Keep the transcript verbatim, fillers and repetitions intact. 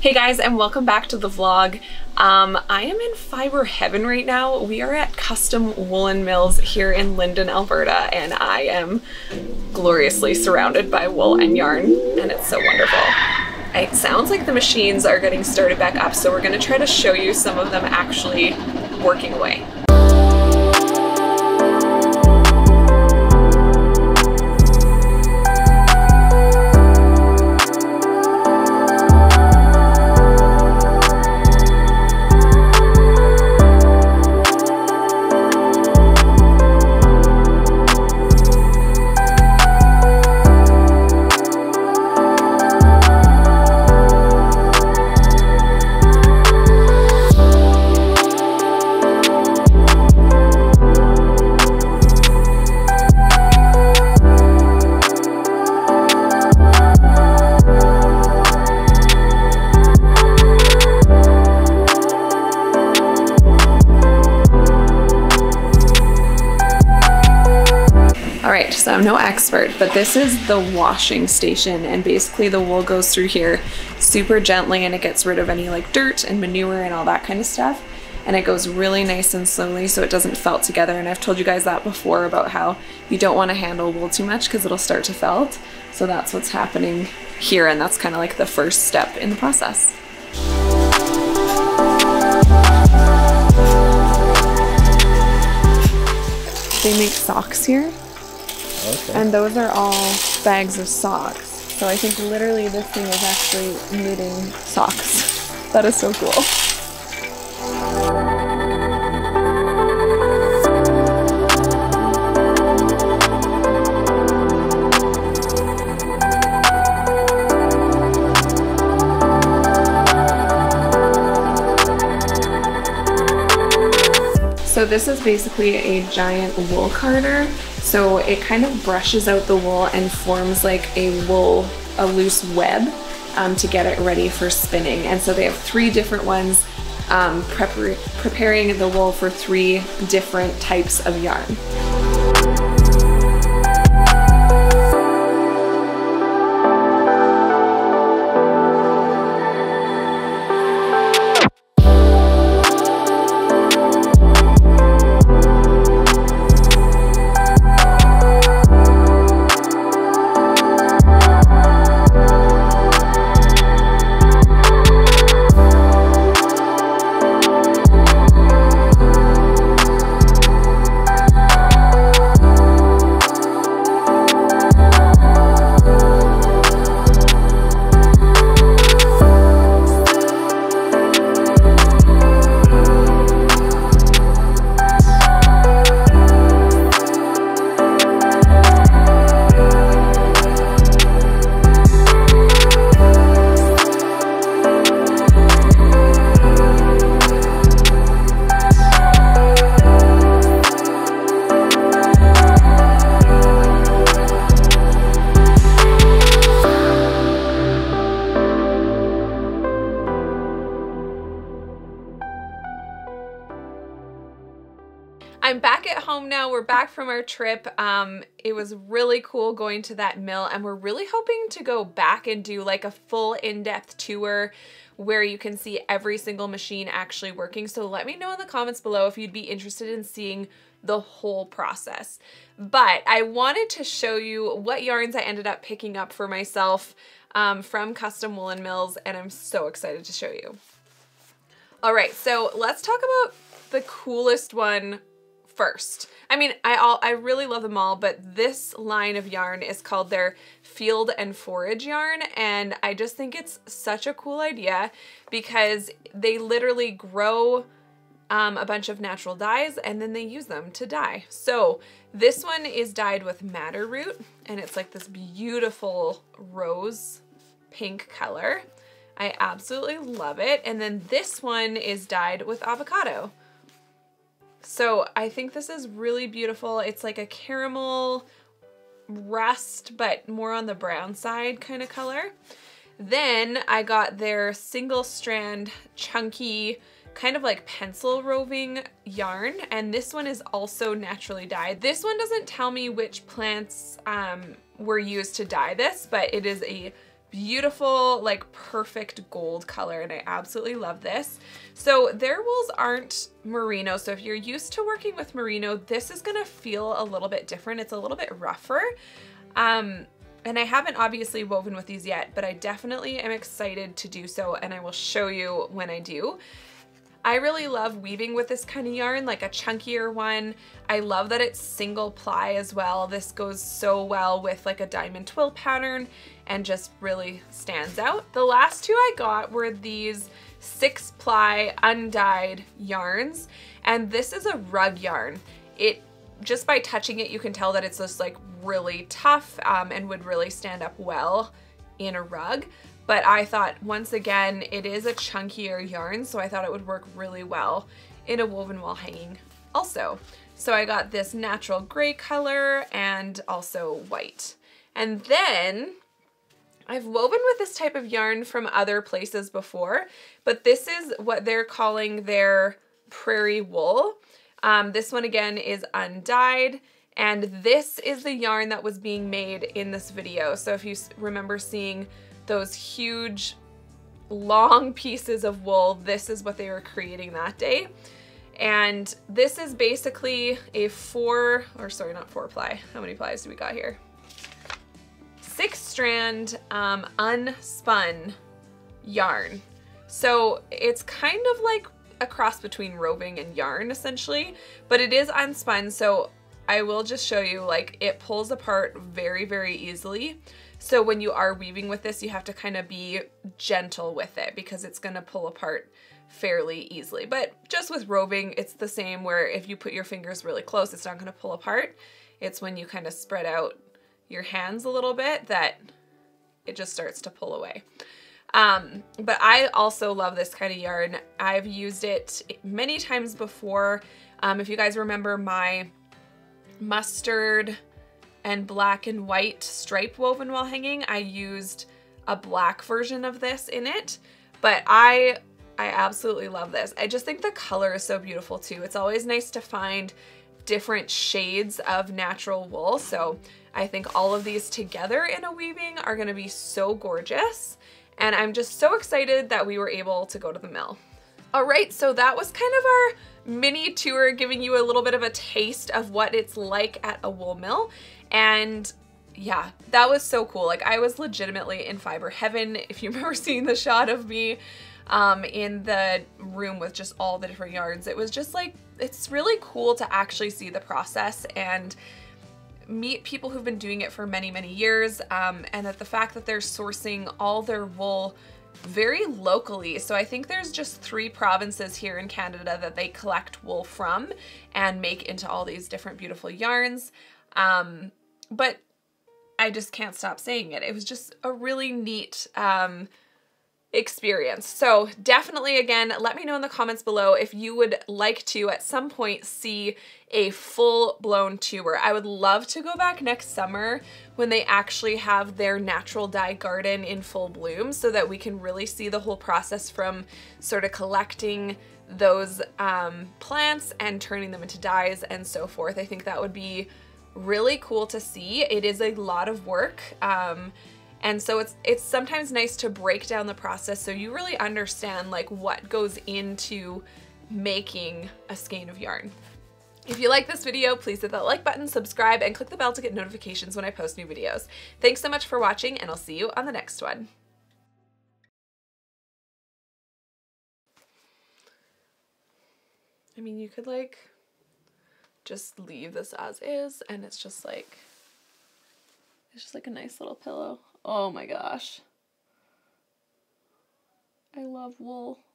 Hey guys, and welcome back to the vlog. Um, I am in fiber heaven right now. We are at Custom Woolen Mills here in Linden, Alberta, and I am gloriously surrounded by wool and yarn, and it's so wonderful. It sounds like the machines are getting started back up, so we're gonna try to show you some of them actually working away. So I'm no expert, but this is the washing station, and basically the wool goes through here super gently and it gets rid of any like dirt and manure and all that kind of stuff, and it goes really nice and slowly so it doesn't felt together. And I've told you guys that before about how you don't want to handle wool too much because it'll start to felt. So that's what's happening here, and that's kind of like the first step in the process. They make socks here. Okay. And those are all bags of socks. So I think literally this thing is actually knitting socks. That is so cool. So this is basically a giant wool carder. So it kind of brushes out the wool and forms like a wool, a loose web um, to get it ready for spinning. And so they have three different ones um, prepar preparing the wool for three different types of yarn. I'm back at home now. We're back from our trip. Um, it was really cool going to that mill, and we're really hoping to go back and do like a full in-depth tour where you can see every single machine actually working. So let me know in the comments below if you'd be interested in seeing the whole process. But I wanted to show you what yarns I ended up picking up for myself um, from Custom Woolen Mills, and I'm so excited to show you. All right, so let's talk about the coolest one first. I mean, I all I really love them all, but this line of yarn is called their field and forage yarn, and I just think it's such a cool idea because they literally grow um, a bunch of natural dyes and then they use them to dye. So this one is dyed with madder root, and it's like this beautiful rose pink color. I absolutely love it. And then this one is dyed with avocado. So I think this is really beautiful. It's like a caramel rust, but more on the brown side kind of color. Then I got their single strand chunky kind of like pencil roving yarn, and this one is also naturally dyed. This one doesn't tell me which plants um, were used to dye this, but it is a beautiful, like perfect gold color, and I absolutely love this. So their wools aren't merino, so if you're used to working with merino, this is gonna feel a little bit different. It's a little bit rougher. Um, and I haven't obviously woven with these yet, but I definitely am excited to do so, and I will show you when I do. I really love weaving with this kind of yarn, like a chunkier one. I love that it's single ply as well. This goes so well with like a diamond twill pattern and just really stands out. The last two I got were these six ply undyed yarns, and this is a rug yarn. It, just by touching it, you can tell that it's just like really tough um, and would really stand up well in a rug. But I thought, once again, it is a chunkier yarn, so I thought it would work really well in a woven wall hanging also. So I got this natural gray color and also white. And then I've woven with this type of yarn from other places before, but this is what they're calling their prairie wool. Um, this one again is undyed. And this is the yarn that was being made in this video. So if you remember seeing those huge long pieces of wool, this is what they were creating that day. And this is basically a four, or sorry, not four ply. How many plies do we got here? Six strand um, unspun yarn. So it's kind of like a cross between roving and yarn essentially, but it is unspun. So I will just show you, like, it pulls apart very, very easily. So when you are weaving with this, you have to kind of be gentle with it because it's gonna pull apart fairly easily. But just with roving, it's the same, where if you put your fingers really close, it's not gonna pull apart. It's when you kind of spread out your hands a little bit that it just starts to pull away. Um, but I also love this kind of yarn. I've used it many times before. Um, if you guys remember my mustard and black and white stripe woven while hanging, I used a black version of this in it, but I I absolutely love this. I just think the color is so beautiful too. It's always nice to find different shades of natural wool, so I think all of these together in a weaving are going to be so gorgeous, and I'm just so excited that we were able to go to the mill. All right, so that was kind of our mini tour, giving you a little bit of a taste of what it's like at a wool mill. And yeah, that was so cool. Like, I was legitimately in fiber heaven. If you remember seeing the shot of me um, in the room with just all the different yarns, it was just like, it's really cool to actually see the process and meet people who've been doing it for many, many years. Um, and that the fact that they're sourcing all their wool very locally. So I think there's just three provinces here in Canada that they collect wool from and make into all these different beautiful yarns. Um, but I just can't stop saying it. It was just a really neat um, experience. So definitely, again, let me know in the comments below if you would like to at some point see a full-blown tour. I would love to go back next summer when they actually have their natural dye garden in full bloom, so that we can really see the whole process from sort of collecting those um, plants and turning them into dyes and so forth. I think that would be really cool to see. It is a lot of work. Um, And so it's it's sometimes nice to break down the process so you really understand, like, what goes into making a skein of yarn. If you like this video, please hit that like button, subscribe, and click the bell to get notifications when I post new videos. Thanks so much for watching, and I'll see you on the next one. I mean, you could, like, just leave this as is, and it's just like, it's just like a nice little pillow. Oh my gosh. I love wool.